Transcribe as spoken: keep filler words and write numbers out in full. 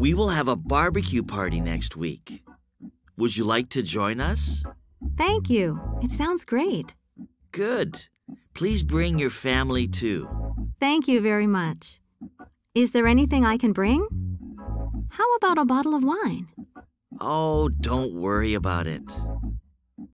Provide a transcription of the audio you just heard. We will have a barbecue party next week. Would you like to join us? Thank you. It sounds great. Good. Please bring your family too. Thank you very much. Is there anything I can bring? How about a bottle of wine? Oh, don't worry about it.